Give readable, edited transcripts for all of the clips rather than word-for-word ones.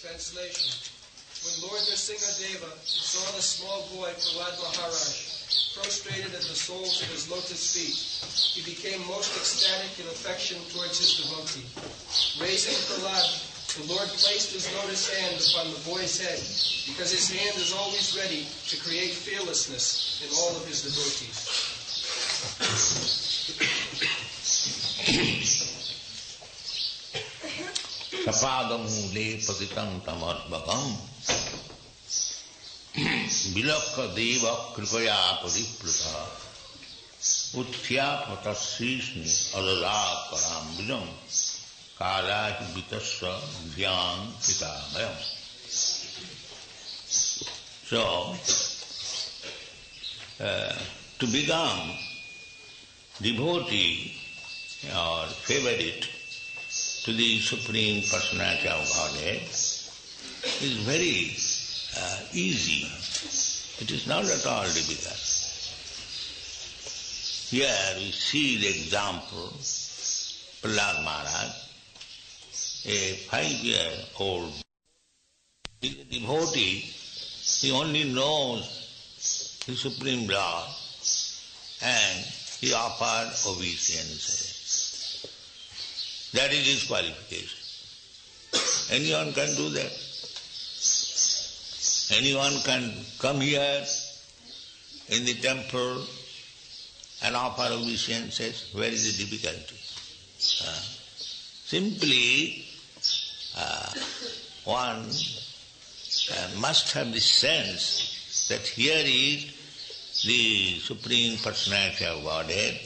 Translation. When Lord Nrsimhadeva saw the small boy Prahlada Maharaj prostrated at the soles of his lotus feet, he became most ecstatic in affection towards his devotee. Raising Prahlada, the Lord placed his lotus hand upon the boy's head, because his hand is always ready to create fearlessness in all of his devotees. Sapadam le patitam tamarvakam vilakha deva kripaya pariprata uthyapata sishni alala parambidam Kala Hibitasra Dhyan Pitahayam. So, to become devotee or favorite to the Supreme Personality of Godhead is very easy. It is not at all difficult. Here we see the example of Prahlada Maharaj, a 5-year-old devotee. He only knows the Supreme Lord and he offered obeisances. That is his qualification. Anyone can do that. Anyone can come here in the temple and offer obeisances. Where is the difficulty? Simply one must have the sense that here is the Supreme Personality of Godhead,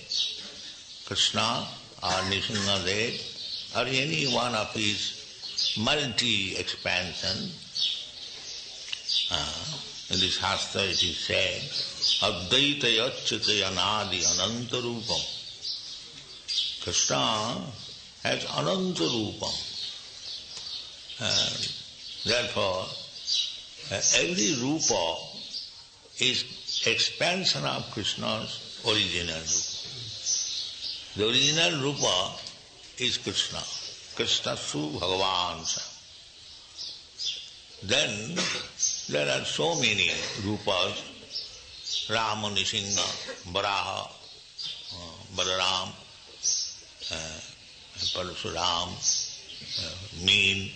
Krishna or Nrsimhadeva or any one of his multi-expansion. In the Shastra it is said, Advaitaya Achyutaya Anadi Anantarupam. Krishna has anantarupam. Therefore, every rupa is expansion of Krishna's original rupa. The original rupa is Krishna. Krishna su Bhagavan sa. Then there are so many rupas, Rama, Nrsimha, Varaha, Balaram, Parasuram, mean,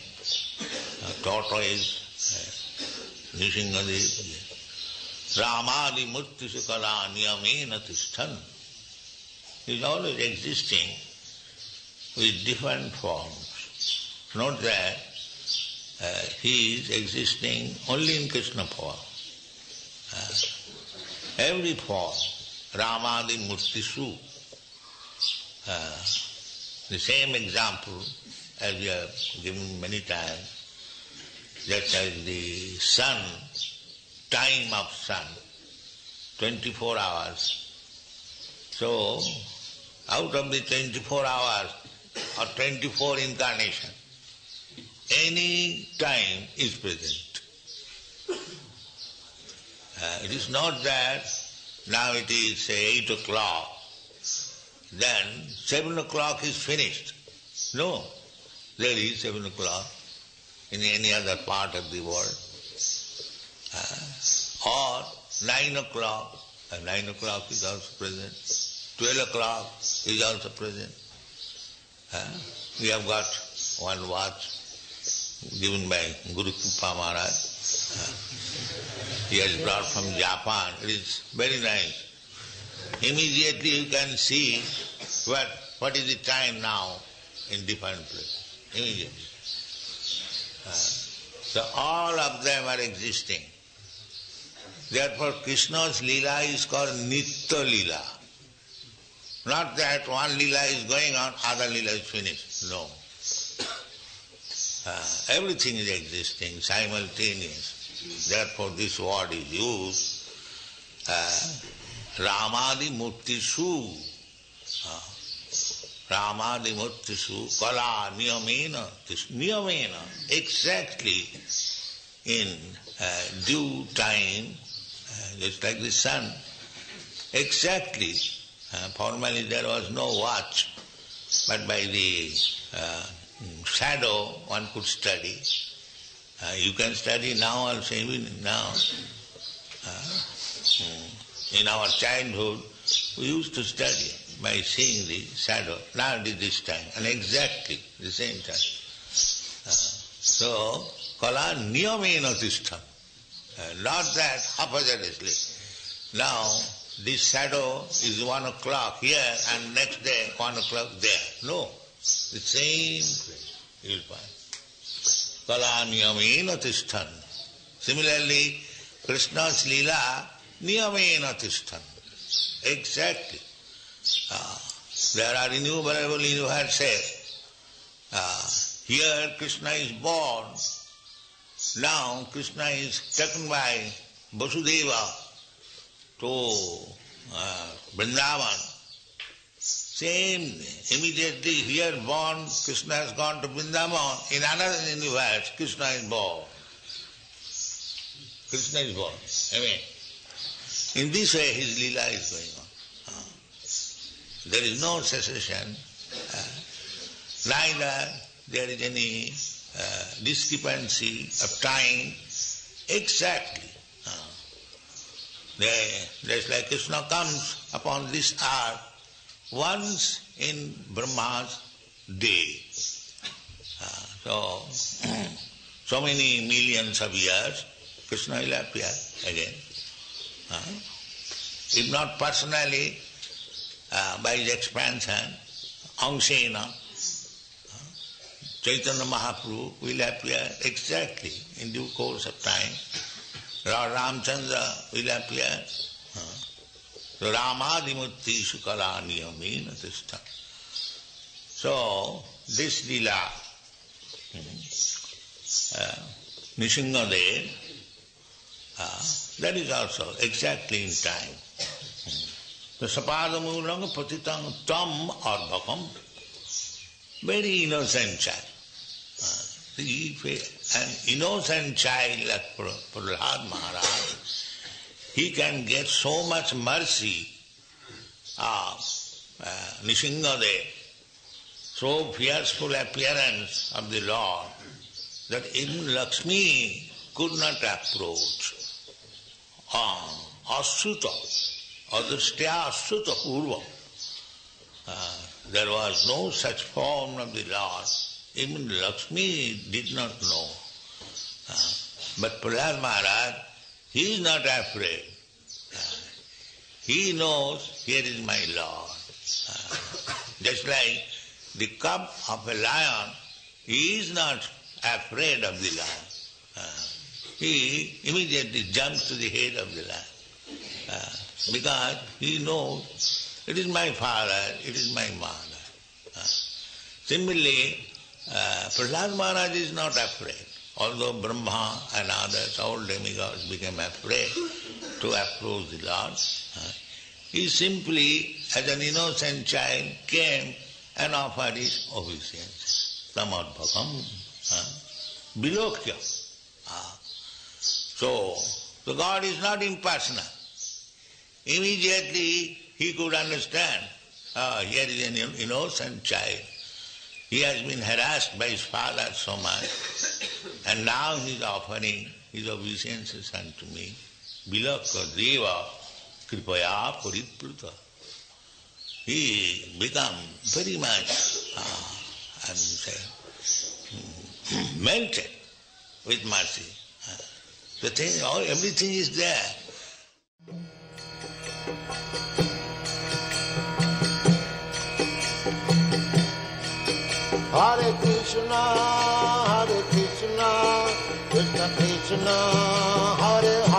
tortoise, Nrsimhadeva, Ramadi Murti Sukala Niyamena Tishtan is always existing with different forms. Note that he is existing only in Krishna form. Every form, Ramadi Murti Su. The same example as we have given many times, just as the sun, time of sun, 24 hours. So, out of the 24 hours or 24 incarnation, any time is present. It is not that now it is, say, 8 o'clock, then 7 o'clock is finished. No, there is 7 o'clock in any other part of the world. Or 9 o'clock, 9 o'clock is also present, 12 o'clock is also present. We have got one watch given by Guru Tupā Mahārāja. He has brought from Japan. It is very nice. Immediately you can see what is the time now in different places. Immediately. So all of them are existing. Therefore Krishna's Leela is called Nitya Leela. Not that one Leela is going on, other Leela is finished. No. Everything is existing, simultaneous. Therefore this word is used. Ramadi Murtishu. Ramadi Murtishu, Kala Niyamena, Niyamena, exactly in due time, just like the sun, exactly. Formerly there was no watch, but by the shadow one could study. You can study now also, even now. In our childhood we used to study by seeing the shadow, not this time, and exactly the same time. So, kala niyamena tishtham, not that haphazardly. Now, this shadow is 1 o'clock here and next day 1 o'clock there. No, the same place you will find. Kala niyamena tishtham. Similarly, Krishna's lila niyamena tishtham. Exactly. There are innumerable universes. Here Krishna is born. Now Krishna is taken by Vasudeva to Vrindavan. Same, immediately here born, Krishna has gone to Vrindavan. In another universe, Krishna is born. Krishna is born. I mean, in this way his lila is going on. There is no cessation, neither there is any discrepancy of time. Exactly. Just like Krishna comes upon this earth once in Brahma's day. So many millions of years, Krishna will appear again. If not personally, by his expansion, Angsena, Caitanya Mahāprabhu will appear exactly in due course of time. Rāmacandra will appear. So, Rāmādimurti Shukala Niyamena Tishtham. So, this lila, Nrsimhadeva, that is also exactly in time. So sapadamuranga patitang tam ardhakam, very innocent child. An innocent child like Prahlada Maharaj, he can get so much mercy of Nrsimhadeva, so fearful appearance of the Lord, that even Lakshmi could not approach. Asruta, adrishya asruta purvam. There was no such form of the Lord. Even Lakshmi did not know. But Prahlada Maharaj, he is not afraid. He knows, here is my Lord. Just like the cub of a lion, he is not afraid of the Lord. He immediately jumps to the head of the lion, because he knows it is my father, it is my mother. Similarly, Prahlada Maharaj is not afraid, although Brahmā and others, all demigods became afraid to approach the Lord. He simply, as an innocent child, came and offered his obeisance. Tamadbhakam, vilokya. So God is not impersonal. Immediately he could understand, here is an innocent child. He has been harassed by his father so much, and now he is offering his obeisances unto me. Vilakya deva kripaya paripruta. He become very much, melted with mercy. The thing, everything is there. Hare Krishna, Hare Krishna, Krishna Krishna, Hare Hare.